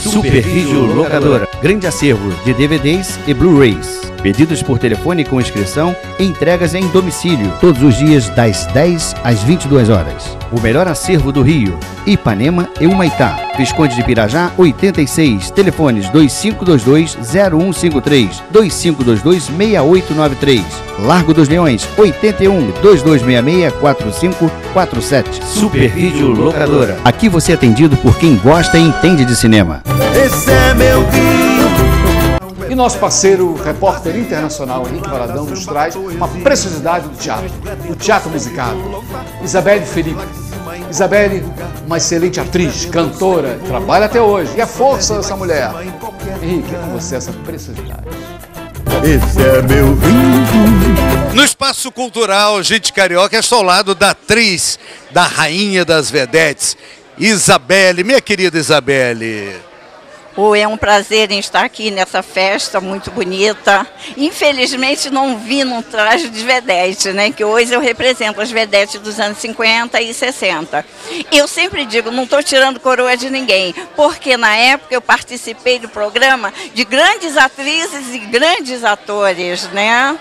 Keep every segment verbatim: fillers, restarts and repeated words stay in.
Supervídeo Locadora. Grande acervo de D V Ds e Blu-rays. Pedidos por telefone com inscrição e entregas em domicílio. Todos os dias das dez às vinte e duas horas. O melhor acervo do Rio. Ipanema e Humaitá. Visconde de Pirajá, oitenta e seis. Telefones dois cinco dois dois, zero um cinco três, dois cinco dois dois, seis oito nove três. Largo dos Leões, oito um, dois dois seis seis, quatro cinco quatro sete. Supervídeo Locadora. Aqui você é atendido por quem gosta e entende de cinema. Esse é meu Rio. E nosso parceiro, repórter internacional Henrique Valadão, nos traz uma preciosidade do teatro, o teatro musicado. Isabelle Felipe. Isabelle, uma excelente atriz, cantora, trabalha até hoje. E a força dessa mulher. Henrique, é com você essa preciosidade. Esse é meu Rio. No espaço cultural Gente Carioca, estou ao lado da atriz, da rainha das vedetes, Isabelle, minha querida Isabelle. Oh, é um prazer em estar aqui nessa festa muito bonita. Infelizmente não vi num traje de vedete, né? Que hoje eu represento as vedetes dos anos cinquenta e sessenta. Eu sempre digo, não estou tirando coroa de ninguém, porque na época eu participei do programa de grandes atrizes e grandes atores, né?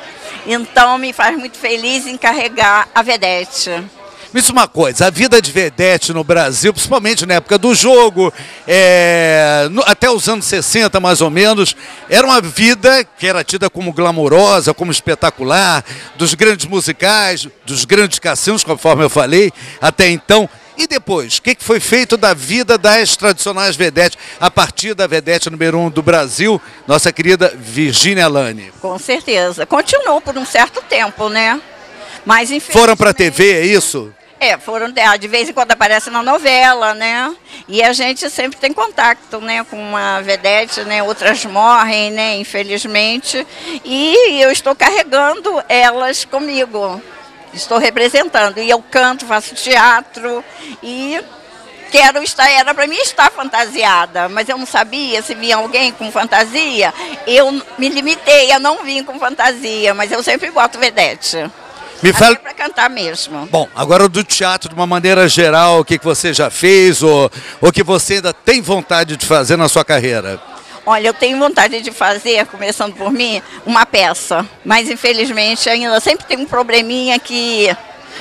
Então me faz muito feliz encarregar a vedete. Me diz uma coisa, a vida de vedete no Brasil, principalmente na época do jogo, é, no, até os anos sessenta mais ou menos, era uma vida que era tida como glamourosa, como espetacular, dos grandes musicais, dos grandes cassinos, conforme eu falei, até então. E depois, o que foi feito da vida das tradicionais vedetes, a partir da vedete número um do Brasil, nossa querida Virgínia Lani? Com certeza, continuou por um certo tempo, né? Mas, foram para a T V, é isso? É, foram, de vez em quando aparece na novela, né? E a gente sempre tem contato, né, com uma vedete, né? Outras morrem, né, infelizmente. E eu estou carregando elas comigo. Estou representando. E eu canto, faço teatro e quero estar, era para mim estar fantasiada, mas eu não sabia se vinha alguém com fantasia. Eu me limitei a não vir com fantasia, mas eu sempre boto vedete. Me fala... Até pra cantar mesmo. Bom, agora do teatro, de uma maneira geral, o que você já fez ou o que você ainda tem vontade de fazer na sua carreira? Olha, eu tenho vontade de fazer, começando por mim, uma peça. Mas, infelizmente, ainda sempre tem um probleminha que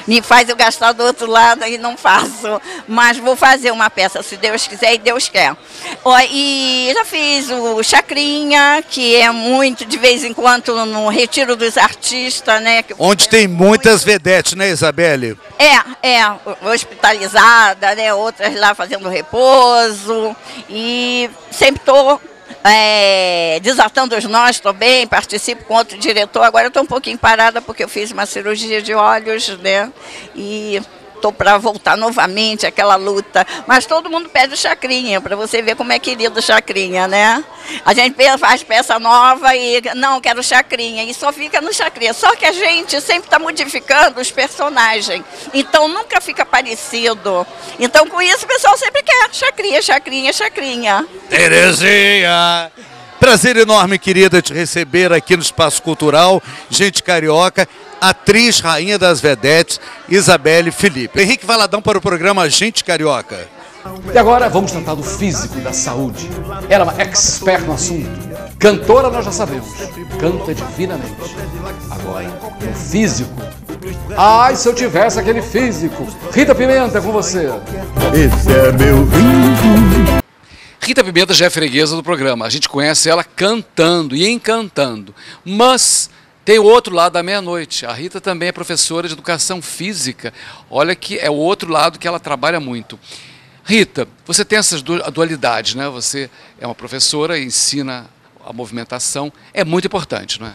me faz eu gastar do outro lado e não faço. Mas vou fazer uma peça, se Deus quiser e Deus quer. Ó, e já fiz o Chacrinha, que é muito, de vez em quando, no retiro dos artistas, né? Que onde tem muitas muito... vedetes, né, Isabelle? É, é. Hospitalizada, né? Outras lá fazendo repouso. E sempre estou... É, desatando os nós também, participo com outro diretor. Agora eu estou um pouquinho parada porque eu fiz uma cirurgia de olhos, né? E estou para voltar novamente àquela luta. Mas todo mundo pede o Chacrinha, para você ver como é querido o Chacrinha, né? A gente faz peça nova e não, quero Chacrinha. E só fica no Chacrinha. Só que a gente sempre está modificando os personagens. Então nunca fica parecido. Então com isso o pessoal sempre quer Chacrinha, Chacrinha, Chacrinha. Terezinha! Prazer enorme, querida, te receber aqui no Espaço Cultural Gente Carioca, atriz rainha das vedetes, Isabelle Felipe. Henrique Valadão para o programa Gente Carioca. E agora vamos tratar do físico e da saúde. Ela é uma expert no assunto. Cantora nós já sabemos, canta divinamente. Agora, o físico. Ai, se eu tivesse aquele físico. Rita Pimenta, com você. Esse é meu rindo. Rita Pimenta já é freguesa do programa. A gente conhece ela cantando e encantando. Mas tem o outro lado da meia-noite. A Rita também é professora de educação física. Olha que é o outro lado que ela trabalha muito. Rita, você tem essa dualidade, né? Você é uma professora e ensina a movimentação. É muito importante, não é?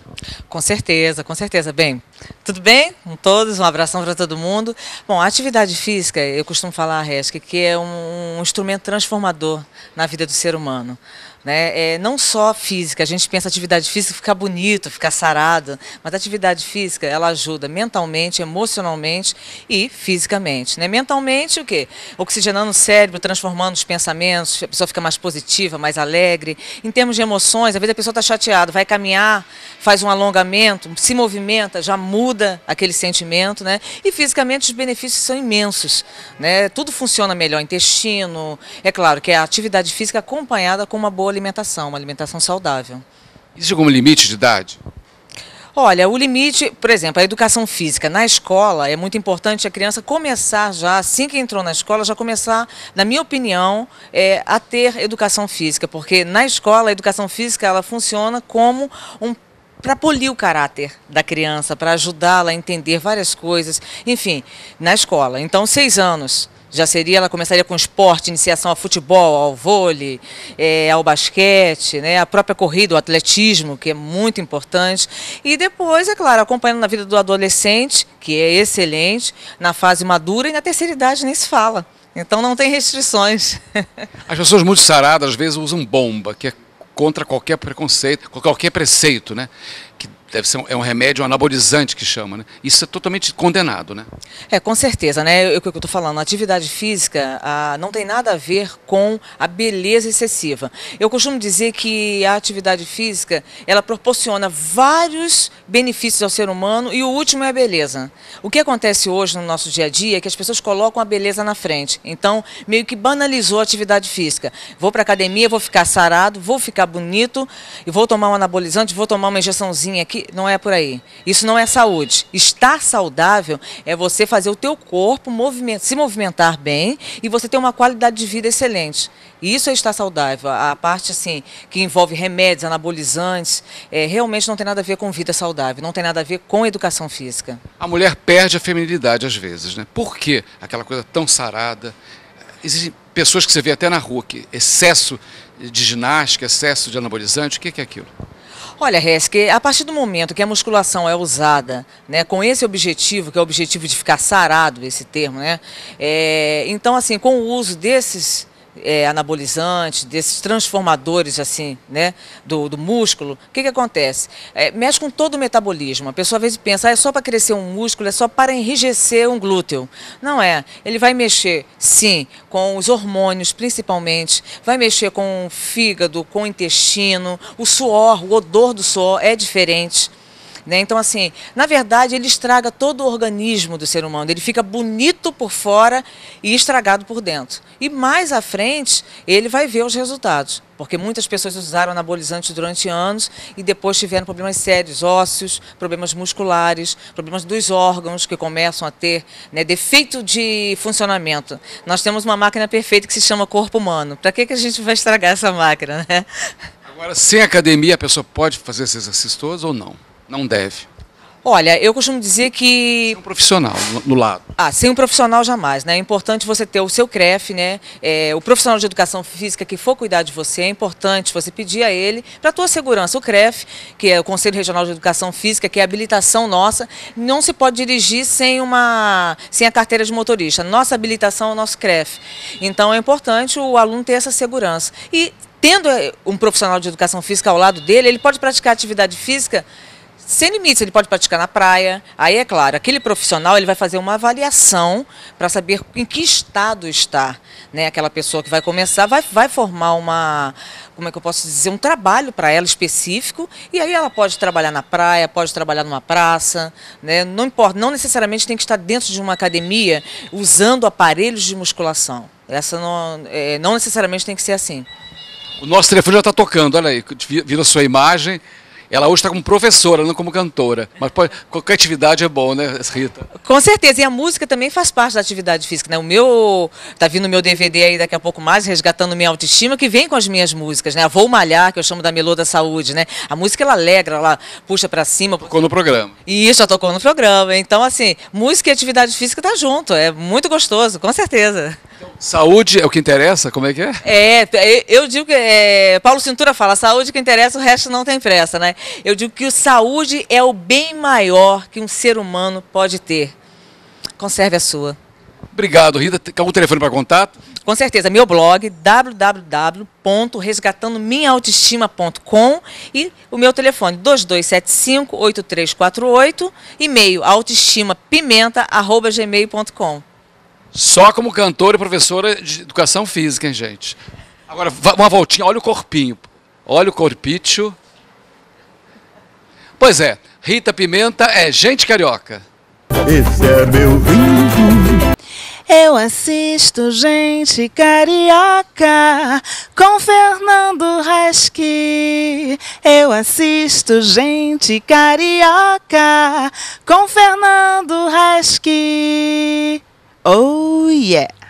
Com certeza, com certeza. Bem, tudo bem com todos? Um abração para todo mundo. Bom, a atividade física, eu costumo falar, Reski, que é um, um instrumento transformador na vida do ser humano. Né? É, não só física, a gente pensa atividade física ficar bonito, ficar sarado, mas a atividade física ela ajuda mentalmente, emocionalmente e fisicamente. Né? Mentalmente o quê? Oxigenando o cérebro, transformando os pensamentos, a pessoa fica mais positiva, mais alegre. Em termos de emoções, às vezes a pessoa está chateada, vai caminhar, faz um alongamento, se movimenta, já muda. muda aquele sentimento, né? E fisicamente os benefícios são imensos, né? Tudo funciona melhor, intestino, é claro que é a atividade física acompanhada com uma boa alimentação, uma alimentação saudável. Existe algum limite de idade? Olha, o limite, por exemplo, a educação física na escola, é muito importante a criança começar já, assim que entrou na escola, já começar, na minha opinião, é, a ter educação física, porque na escola a educação física ela funciona como um para polir o caráter da criança, para ajudá-la a entender várias coisas, enfim, na escola. Então, seis anos já seria, ela começaria com esporte, iniciação ao futebol, ao vôlei, é, ao basquete, né, a própria corrida, o atletismo, que é muito importante. E depois, é claro, acompanhando na vida do adolescente, que é excelente, na fase madura e na terceira idade nem se fala. Então não tem restrições. As pessoas muito saradas, às vezes, usam bomba, que é contra qualquer preconceito, qualquer preceito, né? Que deve ser um, é um remédio anabolizante que chama, né? Isso é totalmente condenado, né? É, com certeza, né? O que eu estou falando, a atividade física a, não tem nada a ver com a beleza excessiva. Eu costumo dizer que a atividade física, ela proporciona vários benefícios ao ser humano e o último é a beleza. O que acontece hoje no nosso dia a dia é que as pessoas colocam a beleza na frente. Então, meio que banalizou a atividade física. Vou para a academia, vou ficar sarado, vou ficar bonito, e vou tomar um anabolizante, vou tomar uma injeçãozinha aqui. Não é por aí. Isso não é saúde. Estar saudável é você fazer o teu corpo movimento, se movimentar bem e você ter uma qualidade de vida excelente. Isso é estar saudável. A parte assim que envolve remédios, anabolizantes, é, realmente não tem nada a ver com vida saudável, não tem nada a ver com educação física. A mulher perde a feminilidade às vezes, né? Por quê? Aquela coisa tão sarada. Existem pessoas que você vê até na rua, que excesso de ginástica, excesso de anabolizante, o que é aquilo? Olha, Reski, a partir do momento que a musculação é usada, né, com esse objetivo, que é o objetivo de ficar sarado, esse termo, né? É, então, assim, com o uso desses é, anabolizantes, desses transformadores, assim, né, do, do músculo, o que que acontece? É, mexe com todo o metabolismo. A pessoa às vezes pensa, ah, é só para crescer um músculo, é só para enrijecer um glúteo. Não é. Ele vai mexer, sim, com os hormônios, principalmente, vai mexer com o fígado, com o intestino, o suor, o odor do suor é diferente. Né? Então, assim, na verdade, ele estraga todo o organismo do ser humano. Ele fica bonito por fora e estragado por dentro. E mais à frente, ele vai ver os resultados. Porque muitas pessoas usaram anabolizantes durante anos e depois tiveram problemas sérios, ósseos, problemas musculares, problemas dos órgãos que começam a ter, né, defeito de funcionamento. Nós temos uma máquina perfeita que se chama corpo humano. Para que que a gente vai estragar essa máquina, né? Agora, sem academia, a pessoa pode fazer esses exercícios todos ou não? Não deve. Olha, eu costumo dizer que... Sem um profissional no lado. Ah, sem um profissional jamais, né? É importante você ter o seu C R E F, né? É, o profissional de educação física que for cuidar de você, é importante você pedir a ele, para a tua segurança. O C R E F, que é o Conselho Regional de Educação Física, que é a habilitação nossa, não se pode dirigir sem, uma, sem a carteira de motorista. Nossa habilitação é o nosso C R E F. Então é importante o aluno ter essa segurança. E tendo um profissional de educação física ao lado dele, ele pode praticar atividade física... sem limites, ele pode praticar na praia. Aí é claro, aquele profissional ele vai fazer uma avaliação para saber em que estado está, né? Aquela pessoa que vai começar, vai, vai formar uma, como é que eu posso dizer, um trabalho para ela específico. E aí ela pode trabalhar na praia, pode trabalhar numa praça, né? Não importa, não necessariamente tem que estar dentro de uma academia usando aparelhos de musculação. Essa não, é, não necessariamente tem que ser assim. O nosso telefone já está tocando, olha aí, vira a sua imagem. Ela hoje está como professora, não como cantora. Mas pode, qualquer atividade é bom, né, Rita? Com certeza. E a música também faz parte da atividade física, né? O meu... Tá vindo o meu D V D aí daqui a pouco mais, Resgatando Minha Autoestima, que vem com as minhas músicas, né? A Vou Malhar, que eu chamo da Melô da Saúde, né? A música, ela alegra, ela puxa para cima. Tocou no programa. Isso, já tocou no programa. Então, assim, música e atividade física tá junto. É muito gostoso, com certeza. Saúde é o que interessa? Como é que é? É, eu digo que... É, Paulo Cintura fala, saúde que interessa, o resto não tem pressa, né? Eu digo que a saúde é o bem maior que um ser humano pode ter. Conserve a sua. Obrigado, Rita. Tem algum telefone para contato? Com certeza. Meu blog, w w w ponto resgatando minha autoestima ponto com e o meu telefone, dois dois sete cinco, oito três quatro oito, e-mail autoestima pimenta arroba gmail ponto com. Só como cantora e professora de educação física, hein, gente? Agora, uma voltinha. Olha o corpinho. Olha o corpicho. Pois é, Rita Pimenta é gente carioca. Esse é meu vinho. Eu assisto Gente Carioca com Fernando Reski. Eu assisto Gente Carioca com Fernando Reski. Oh yeah!